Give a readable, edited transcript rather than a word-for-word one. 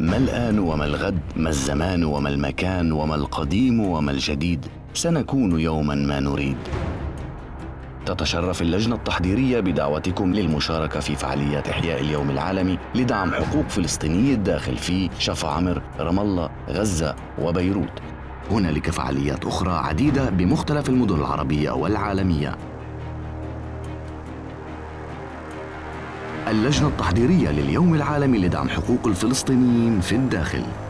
ما الآن وما الغد، ما الزمان وما المكان، وما القديم وما الجديد، سنكون يوماً ما نريد. تتشرف اللجنة التحضيرية بدعوتكم للمشاركة في فعالية إحياء اليوم العالمي لدعم حقوق فلسطيني الداخل في شف عمر، رام الله، غزة وبيروت. هنالك فعاليات أخرى عديدة بمختلف المدن العربية والعالمية. اللجنة التحضيرية لليوم العالمي لدعم حقوق الفلسطينيين في الداخل.